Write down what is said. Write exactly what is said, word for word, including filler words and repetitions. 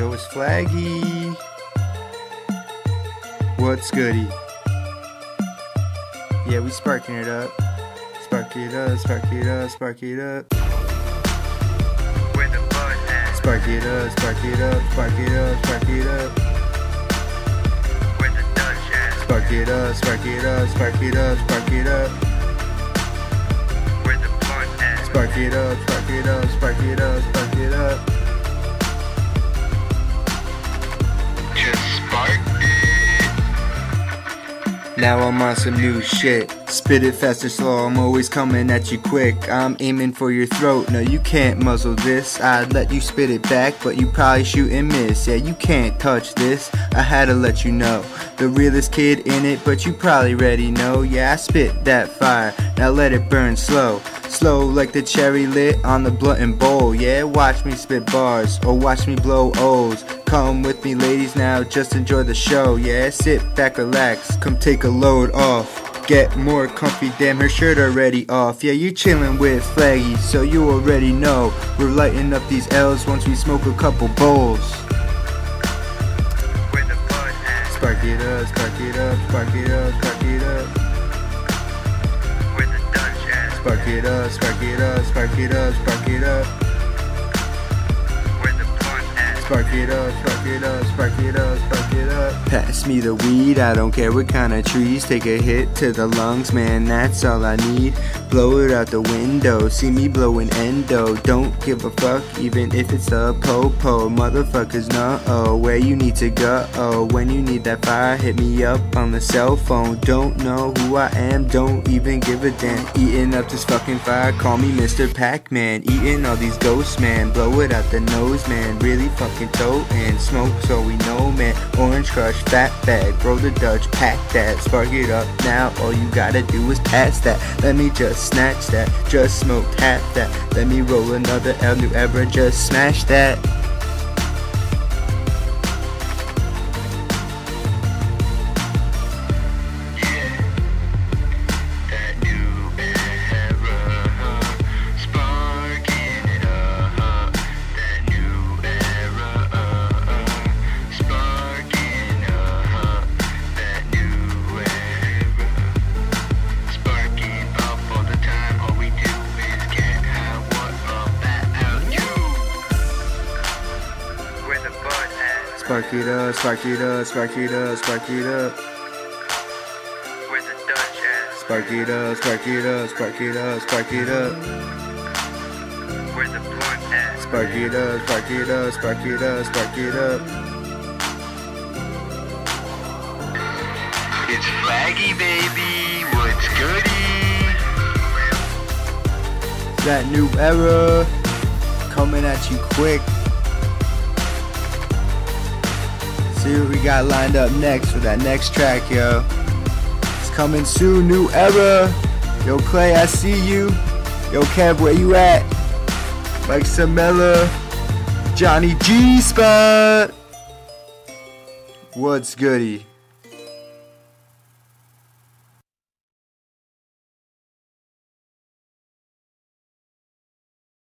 Yo, it's Flaggy. What's goody? Yeah, we sparking it up. Spark it up, spark it up, spark it up. With the bud at? Spark it up, spark it up, spark it up, spark it up. With the Dutch at? Spark it up, spark it up, spark it up, spark it up. With the bud at? Spark it up, spark it up, spark it up, spark it up. Now I'm on some new shit. Spit it fast and slow, I'm always coming at you quick. I'm aiming for your throat, no you can't muzzle this. I'd let you spit it back, but you probably shoot and miss. Yeah, you can't touch this, I had to let you know. The realest kid in it, but you probably already know. Yeah, I spit that fire, now let it burn slow. Slow like the cherry lit on the blunt and bowl. Yeah, watch me spit bars, or watch me blow O's. Come with me ladies now, just enjoy the show. Yeah, sit back, relax, come take a load off. Get more comfy, damn her shirt already off. Yeah, you chillin' with Flaggy, so you already know. We're lighting up these L's once we smoke a couple bowls. Where the bud at? Spark it up, spark it up, spark it up, spark it up. Where the Dutch at? Spark it up, spark it up, spark it up, spark it up. Spark it up, spark it up, spark it up, spark it up. Pass me the weed, I don't care what kind of trees. Take a hit to the lungs, man, that's all I need. Blow it out the window, see me blowing endo. Don't give a fuck, even if it's a po-po. Motherfuckers, no-oh, where you need to go-oh. When you need that fire, hit me up on the cell phone. Don't know who I am, don't even give a damn. Eating up this fucking fire, call me Mister Pac-Man. Eating all these ghosts, man, blow it out the nose, man. Really fucking toe and smoke so we know, man. Orange crush, fat bag, roll the Dutch, pack that. Spark it up now, all you gotta do is pass that. Let me just snatch that, just smoke half that. Let me roll another L, New Era, just smash that. Spark it up, spark it up, spark it up, spark it up. Where the Dutch at? Spark it up, spark it up, spark it up, spark it up. Where the blunt at? Spark it up, spark it up, spark it up, spark it up. It's Flaggy, baby. What's goody? That new era coming at you quick. See what we got lined up next for that next track, yo. It's coming soon, New Era. Yo, Clay, I see you. Yo, Kev, where you at? Mike Samella, Johnny G Spot. What's goody?